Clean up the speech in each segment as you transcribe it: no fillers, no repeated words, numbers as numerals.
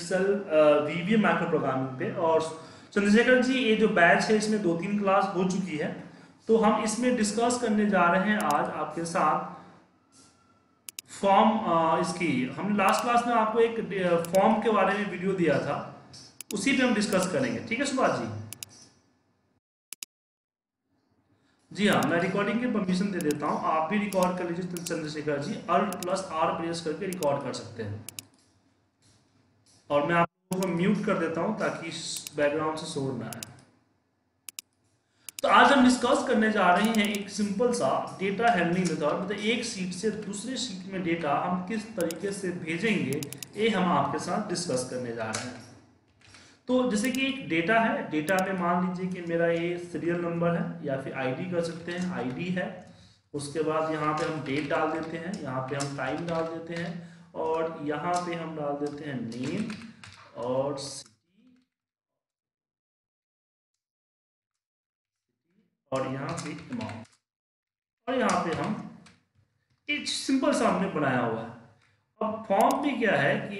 Excel VBA micro programming पे। और चंद्रशेखर जी ये जो बैच है इसमें 2-3 क्लास हो चुकी है, तो हम इसमें डिस्कस करने जा रहे हैं आज आपके साथ फॉर्म। इसकी हमने लास्ट क्लास में आपको एक फॉर्म के बारे में वीडियो दिया था, उसी पे हम डिस्कस करेंगे। ठीक है सुभाष जी? जी हाँ, मैं रिकॉर्डिंग की परमिशन दे देता हूँ, आप भी रिकॉर्ड कर लीजिए चंद्रशेखर जी। Alt+R प्रेस करके रिकॉर्ड कर सकते हैं। और मैं आप लोगों को म्यूट कर देता हूँ ताकि बैकग्राउंड से शोर ना आए। तो आज हम डिस्कस करने जा रहे हैं एक सिंपल सा डेटा हैंडलिंग मेथड, मतलब एक सीट से दूसरे सीट में डेटा हम किस तरीके से भेजेंगे, ये हम आपके साथ डिस्कस करने जा रहे हैं। तो जैसे कि एक डेटा है, डेटा में मान लीजिए कि मेरा ये सीरियल नंबर है या फिर आईडी कर सकते हैं, आईडी है। उसके बाद यहाँ पे हम डेट डाल देते हैं, यहाँ पे हम टाइम डाल देते हैं, और यहाँ पे हम डाल देते हैं नेम और सिटी, और यहाँ पे अमाउंट, और यहाँ पे हम एक सिंपल सा हमने बनाया हुआ है। अब फॉर्म पे क्या है कि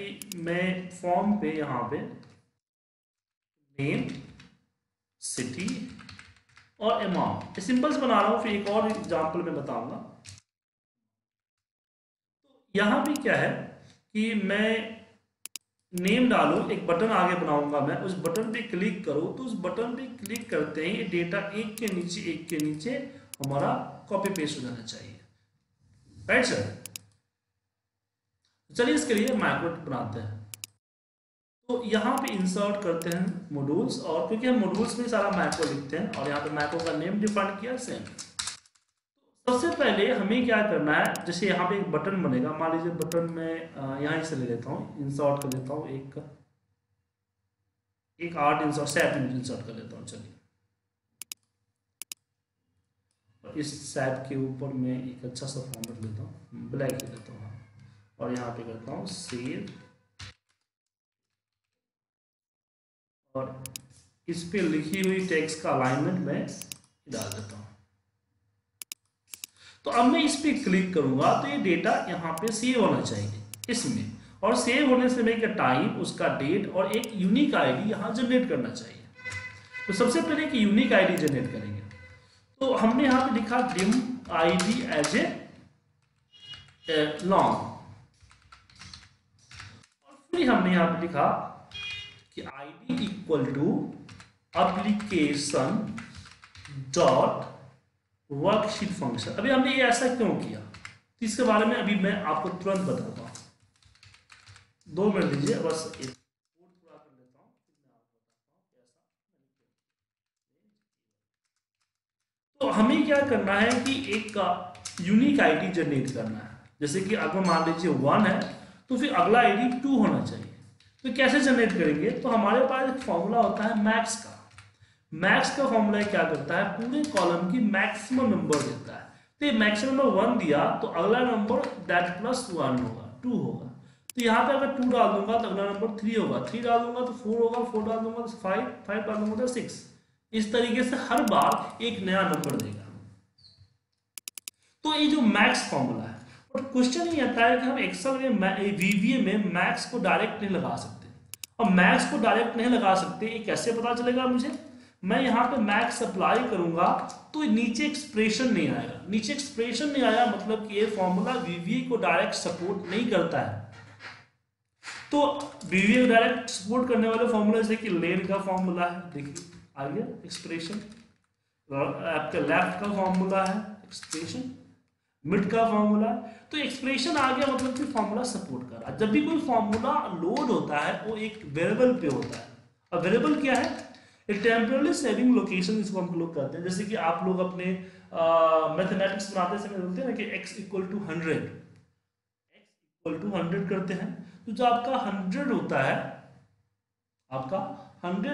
मैं फॉर्म पे यहाँ पे नेम, सिटी और अमाउंट सिंपल्स बना रहा हूँ, फिर एक और एग्जांपल में बताऊंगा। तो यहाँ भी क्या है कि मैं नेम डालू, एक बटन आगे बनाऊंगा मैं, उस बटन पे क्लिक करूँ, तो उस बटन पे क्लिक करते ही डेटा एक के नीचे हमारा कॉपी पेस्ट हो जाना चाहिए, राइट सर? चलिए इसके लिए माइक्रो बनाते हैं। तो यहाँ पे इंसर्ट करते हैं मॉड्यूल्स, और क्योंकि हम मॉड्यूल्स में सारा मैक्रो लिखते हैं, और यहाँ पे मैक्रो का नेम डिफाइन किया सेम। सबसे पहले हमें क्या करना है, जैसे यहाँ पे एक बटन बनेगा, मान लीजिए बटन में यहाँ से ले लेता हूँ, इंसर्ट कर लेता हूँ, एक आर्ट इंसर्ट सैप इंसर्ट कर लेता हूँ। चलिए इस सैप के ऊपर मैं एक अच्छा सा फॉर्मेट लेता हूँ, ब्लैक ले लेता हूँ, और यहाँ पे करता हूँ सेव, और इस पे लिखी हुई टेक्स्ट का अलाइनमेंट मैं डाल देता हूँ। तो अब मैं इस पे क्लिक करूंगा, तो ये डेटा यहाँ पे सेव होना चाहिए इसमें, और सेव होने से मैं एक टाइम, उसका डेट और एक यूनिक आईडी यहाँ जनरेट करना चाहिए। तो सबसे पहले एक यूनिक आईडी जनरेट करेंगे। तो हमने यहाँ पे लिखा dim ID as a long, और फिर हमने यहाँ पे लिखा कि id equal to application dot worksheet function. अभी हमने ये ऐसा क्यों किया, इसके बारे में अभी मैं आपको तुरंत बताता हूँ, 2 मिनट दीजिए बस। एक तो हमें क्या करना है कि एक यूनिक आईडी जनरेट करना है। जैसे कि अगर मान लीजिए 1 है, तो फिर अगला आईडी 2 होना चाहिए। तो कैसे जनरेट करेंगे, तो हमारे पास एक फॉर्मूला होता है मैक्स का। मैक्स का फॉर्मूला क्या करता है, पूरे कॉलम की मैक्सिमम नंबर देता है। तो ये मैक्सिमम नंबर 1 दिया, तो अगला नंबर दैट प्लस 1 होगा, 2 होगा। तो यहाँ पे अगर 2 डाल दूंगा तो अगला नंबर 3 होगा, 3 डाल दूंगा तो 4 होगा, 4 डाल दूंगा तो 5, 5 डाल दूंगा तो 6। इस तरीके से हर बार एक नया नंबर देगा। तो ये जो मैक्स फॉर्मूला है, और क्वेश्चन ये आता है कि हम एक्सेल में वीबीए में मैक्स को डायरेक्ट नहीं लगा सकते, और मैक्स को डायरेक्ट नहीं लगा सकते ये कैसे पता चलेगा मुझे? मैं यहाँ पे मैक्स अप्लाई करूंगा तो नीचे एक्सप्रेशन नहीं आएगा। नीचे एक्सप्रेशन नहीं आया मतलब कि ये फॉर्मूला वीबीए को डायरेक्ट सपोर्ट नहीं करता है। तो वीबीए डायरेक्ट सपोर्ट करने वाले फॉर्मूला जैसे कि लेन का फॉर्मूला है, देखिए आ गया एक्सप्रेशन, आपका लेफ्ट का फॉर्मूला है एक्सप्रेशन, मिड का फॉर्मूला। तो एक्सप्रेशन आ गया मतलब कि फॉर्मूला सपोर्ट कर रहा है। जब भी कोई फॉर्मूला लोड होता है वो एक वेरिएबल पे होता है। अब वेरिएबल क्या है, एक टेम्परेरी सेविंग लोकेशन, इसको हम लोग कहते हैं। जैसे कि आप लोग अपने मैथमेटिक्स बनाते समय बोलते हैं ना कि x इक्वल टू 100 करते हैं। तो जो आपका 100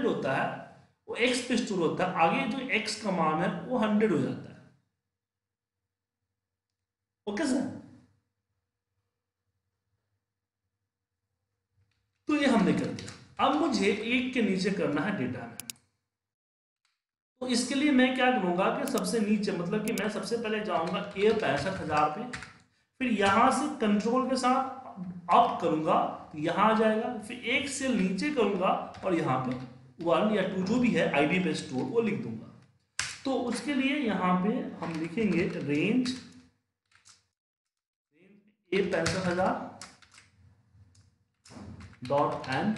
होता है, वो x पे स्टोर होता है, आगे जो x का मान है वो 100 हो जाता है। ओके सर, तो ये हमने कर दिया। अब मुझे 1 के नीचे करना है डेटा में, तो इसके लिए मैं क्या करूंगा कि सबसे नीचे, मतलब कि मैं सबसे पहले जाऊंगा A 65,000 पे, फिर यहां से कंट्रोल के साथ अप करूंगा तो यहाँ आ जाएगा, फिर एक सेल नीचे करूंगा और यहाँ पे 1 या 2 जो भी है आईडी पे स्टोर वो लिख दूंगा। तो उसके लिए यहाँ पे हम लिखेंगे range A 65,000 dot N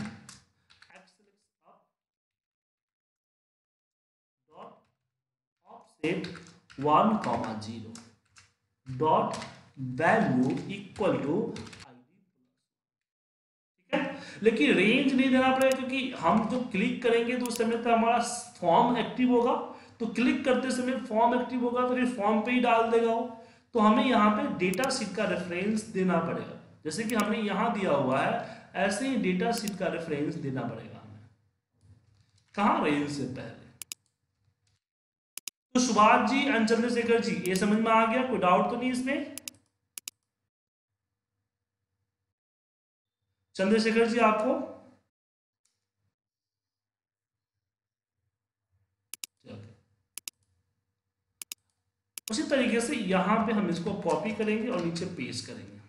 dot offset 1,0 dot value equal to ID. ठीक है, लेकिन रेंज नहीं देना पड़ेगा क्योंकि हम जो क्लिक करेंगे तो उस समय तक हमारा फॉर्म एक्टिव होगा, तो क्लिक करते समय फॉर्म एक्टिव होगा तो फिर फॉर्म पे ही डाल देगा वो। तो हमें यहाँ पे डेटा शीट का रेफरेंस देना पड़ेगा, जैसे कि हमने यहाँ दिया हुआ है ऐसे ही डेटा शीट का रेफरेंस देना पड़ेगा हमें, कहाँ रेंज से पहले। तो सुभाष जी एंड चंद्रशेखर जी ये समझ में आ गया, कोई डाउट तो नहीं इसमें? चंद्रशेखर जी आपको उसी तरीके से यहाँ पे हम इसको कॉपी करेंगे और नीचे पेस्ट करेंगे।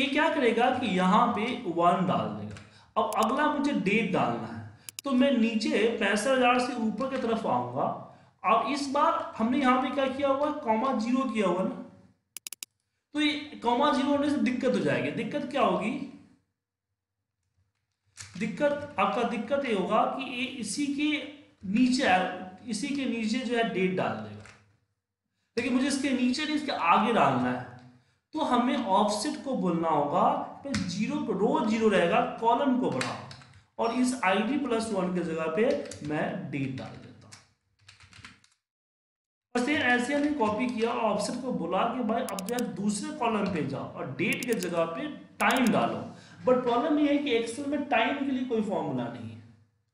ये क्या करेगा कि यहाँ पे 1 डाल देगा। अब अगला मुझे डेट डालना है तो मैं नीचे 65,000 से ऊपर की तरफ आऊंगा और इस बार हमने यहाँ पे क्या किया हुआ, कॉमा 0 किया हुआ ना, तो ये कॉमा 0 होने से दिक्कत हो जाएगी। दिक्कत क्या होगी, दिक्कत आपका दिक्कत ये होगा कि ये इसी के नीचे जो है डेट डाल देगा, लेकिन मुझे इसके नीचे नहीं इसके आगे डालना है। तो हमें ऑफसेट को बोलना होगा पे 0 रो 0 रहेगा, कॉलम को बढ़ाओ और इस ID+1 के जगह पे मैं डेट डाल देता हूँ। बस ऐसे हमने कॉपी किया और ऑफसेट को बोला कि भाई अब जो दूसरे कॉलम पे जाओ और डेट के जगह पे टाइम डालो। बट प्रॉब्लम यह है कि एक्सेल में टाइम के लिए कोई फॉर्मूला नहीं है,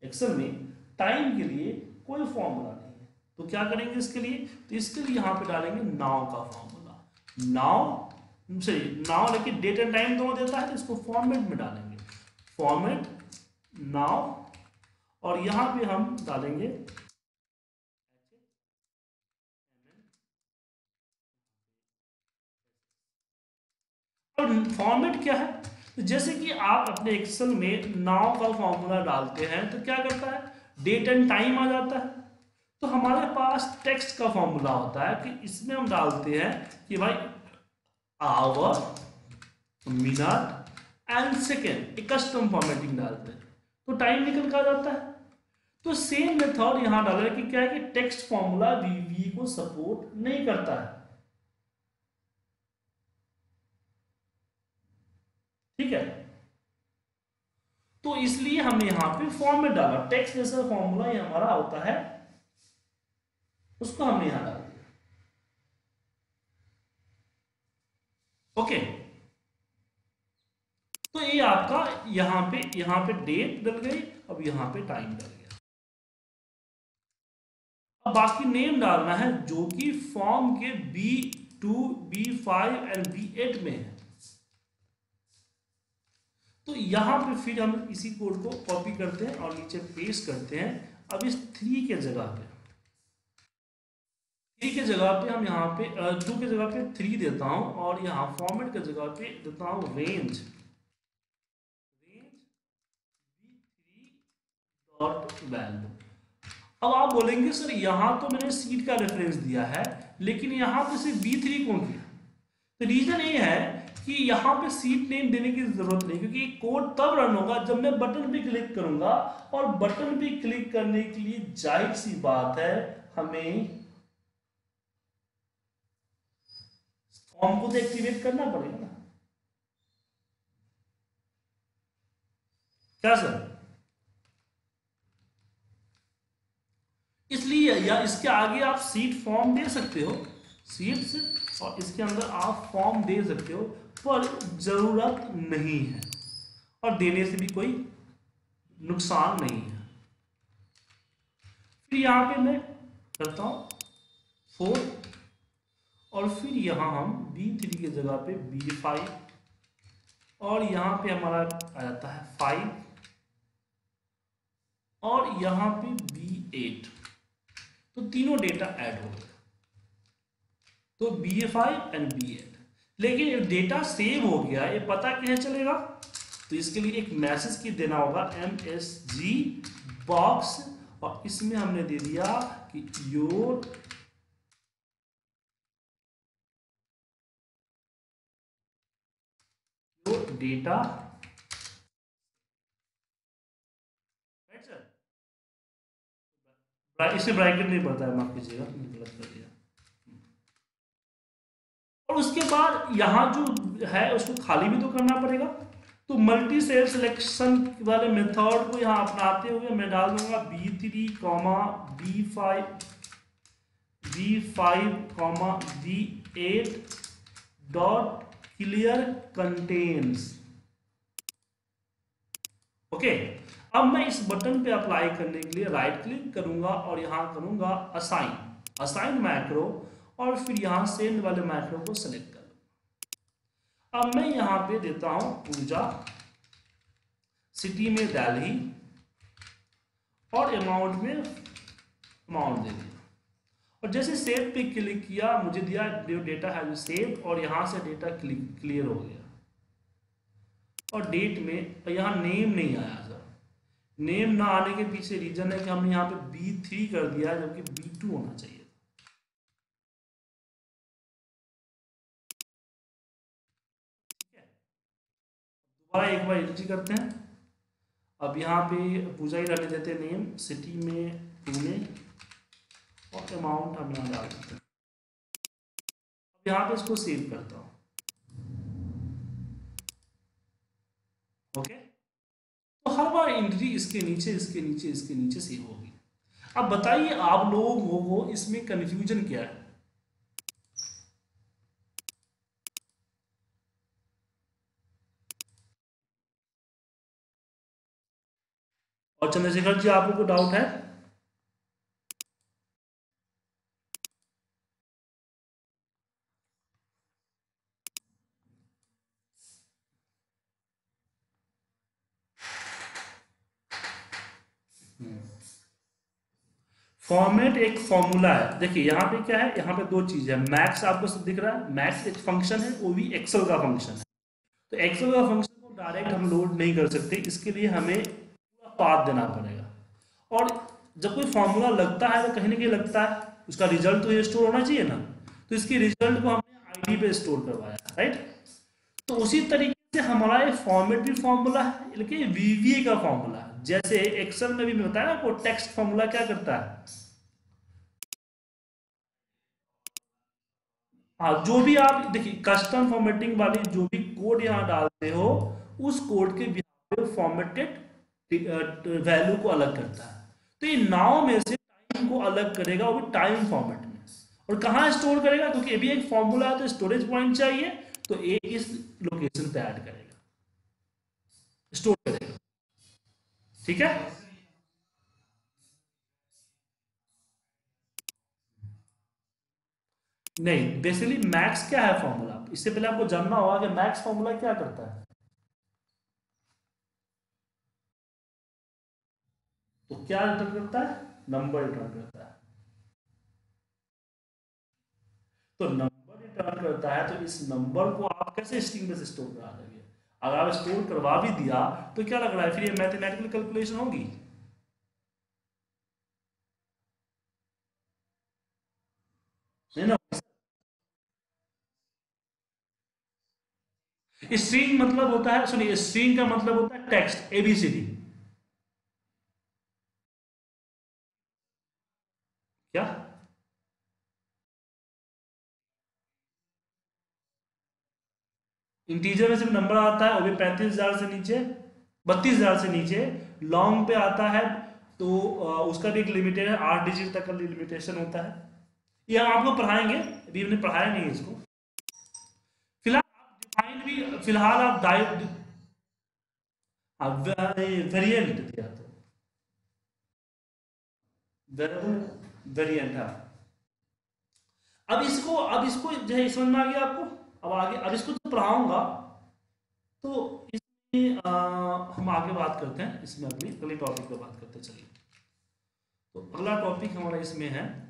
एक्सेल में टाइम के लिए कोई फॉर्मूला नहीं। तो क्या करेंगे इसके लिए, तो इसके लिए यहाँ पे डालेंगे नाउ का फॉर्मूला, नाउ लेकिन डेट एंड टाइम दोनों देता है तो इसको फॉर्मेट में डालेंगे, फॉर्मेट नाउ और यहाँ पे हम डालेंगे और फॉर्मेट क्या है। तो जैसे कि आप अपने एक्सेल में नाउ का फॉर्मूला डालते हैं तो क्या करता है, डेट एंड टाइम आ जाता है। तो हमारे पास टेक्स्ट का फॉर्मूला होता है कि इसमें हम डालते हैं कि भाई आवर मिनट एंड सेकेंड, एक कस्टम फॉर्मेटिंग डालते हैं तो टाइम निकल कर जाता है। तो सेम मेथड यहाँ डाल रहे कि क्या है कि टेक्स्ट फॉर्मूला VBA को सपोर्ट नहीं करता है। ठीक है, तो इसलिए हमने यहाँ पे फॉर्मेट डाला, टेक्स्ट जैसा फॉर्मूला ये हमारा होता है उसको हमने यहां डाल दिया। ओके, तो ये आपका यहाँ पे डेट डल गई, अब यहाँ पे टाइम डल गया। अब बाकी नेम डालना है जो कि फॉर्म के B2, B5 और B8 में है। तो यहाँ पे फिर हम इसी कोड को कॉपी करते हैं और नीचे पेस्ट करते हैं। अब इस 3 के जगह पे 3 के जगह पे हम यहाँ पे 2 के जगह पे 3 देता हूँ और यहाँ फॉर्मेट के जगह पे देता हूँ रेंज B3 डॉट वैल्यू। अब आप बोलेंगे सर यहाँ तो मैंने सीट का रेफरेंस दिया है लेकिन यहाँ पे सिर्फ B3 क्यों किया? तो रीजन ये है कि यहाँ पे सीट नेम देने की जरूरत नहीं, क्योंकि कोड तब रन होगा जब मैं बटन पे क्लिक करूंगा और बटन पे क्लिक करने के लिए जाहिर सी बात है हमें फॉर्म को तो एक्टिवेट करना पड़ेगा ना, क्या सर? इसलिए या इसके आगे आप सीट फॉर्म दे सकते हो, सीट और इसके अंदर आप फॉर्म दे सकते हो, पर जरूरत नहीं है और देने से भी कोई नुकसान नहीं है। फिर यहां पे मैं करता हूं 4 और फिर यहाँ हम B3 के जगह पे B5 और यहाँ पे हमारा आ जाता है 5 और यहाँ पे B8। तो तीनों डेटा ऐड हो गया, तो B5 और B8। लेकिन ये डेटा सेव हो गया, ये पता कैसे चलेगा? तो इसके लिए एक मैसेज की देना होगा MSG बॉक्स, और इसमें हमने दे दिया कि योर डेटा, इसमें ब्रैकेट नहीं पड़ता है, माफ कीजिएगा गलत कर दिया। और उसके बाद यहाँ जो है उसको खाली भी तो करना पड़ेगा, तो मल्टी सेल सिलेक्शन वाले मेथड को यहाँ अपनाते हुए मैं डाल दूंगा B3, B5, B8 dot clear contents. Okay, अब मैं इस बटन पे अप्लाई करने के लिए राइट क्लिक करूंगा और यहाँ करूंगा असाइन मैक्रो, और फिर यहाँ सेंड वाले मैक्रो को सेलेक्ट कर लूंगा। अब मैं यहाँ पे देता हूँ ऊर्जा, सिटी में दिल्ली, और अमाउंट में अमाउंट दे दिया। और जैसे सेव पे क्लिक किया मुझे दिया डेटा है सेव, और यहाँ से डेटा क्लियर हो गया। और डेट में यहाँ नेम नहीं आया सर, नेम ना आने के पीछे रीजन है कि हमने यहाँ पे B3 कर दिया जबकि B2 होना चाहिए। दोबारा एक बार एंट्री करते हैं। अब यहाँ पे पूजा ही रहने देते हैं नेम, सिटी में पुणे, और अमाउंट हम यहाँ डाल देते हैं। अब यहाँ पे इसको सेव करता हूँ। ओके, तो हर बार एंट्री इसके नीचे सेव होगी। अब बताइए आप लोगों को इसमें कंफ्यूजन क्या है? और चंद्रशेखर जी आपको कोई डाउट है? फॉर्मेट एक फॉर्मूला है। देखिए यहाँ पे क्या है, यहाँ पे दो चीज है। मैक्स आपको दिख रहा है, मैक्स एक फंक्शन है, वो भी एक्सेल का फंक्शन है। तो एक्सेल का फंक्शन को डायरेक्ट हम लोड नहीं कर सकते, इसके लिए हमें पूरा पाथ देना पड़ेगा। और जब कोई फॉर्मूला लगता है तो कहीं ना कहीं लगता है उसका रिजल्ट तो ये स्टोर होना चाहिए ना, तो इसके रिजल्ट को हमने ID पे स्टोर करवाया, राइट। तो उसी तरीके से हमारा ये फॉर्मेट भी फॉर्मूला है, लेकिन VBA का फॉर्मूला है। जैसे एक्सेल में भी बताया ना आपको, टेक्स्ट फॉर्मूला क्या करता है, हाँ, जो भी आप देखिए कस्टम फॉर्मेटिंग वाली जो भी कोड यहाँ डालते हो उस कोड के बिहाइंड फॉर्मेटेड वैल्यू को अलग करता है। तो ये नाउ में से टाइम को अलग करेगा, वो भी टाइम फॉर्मेट में, और कहाँ स्टोर करेगा? क्योंकि ये भी एक फॉर्मूला है तो स्टोरेज पॉइंट चाहिए, तो ये इस लोकेशन पे ऐड करेगा, स्टोर करेगा। ठीक है, नहीं बेसिकली मैक्स क्या है फॉर्मूला, इससे पहले आपको जानना होगा कि मैक्स फॉर्मूला क्या करता है। तो क्या रिटर्न करता है? नंबर रिटर्न करता है। तो नंबर रिटर्न करता है, तो इस नंबर को आप कैसे स्ट्रिंग में स्टोर करा देंगे? अगर आप स्टोर करवा भी दिया तो क्या लग रहा है, फिर ये मैथमेटिकल कैलकुलेशन होगी? नहीं ना, स्ट्रिंग मतलब होता है, सुनिए स्ट्रिंग का मतलब होता है टेक्स्ट ABCD, क्या इंटीजर में सिर्फ नंबर आता है, वो भी 35,000 से नीचे, 32,000 से नीचे। लॉन्ग पे आता है तो उसका भी एक लिमिटेड है, 8 डिजिट तक का लिमिटेशन होता है। ये हम आपको पढ़ाएंगे, अभी हमने पढ़ाया नहीं है इसको। फिलहाल आप वेरिएंट दिया तो वेरिएंट है। अब इसको जो है समझ में आ गया आपको। अब आगे अब इसको जब पढ़ाऊंगा तो इसमें हम आगे बात करते हैं, इसमें अगले टॉपिक पर बात करते हैं। चलिए, तो अगला टॉपिक हमारा इसमें है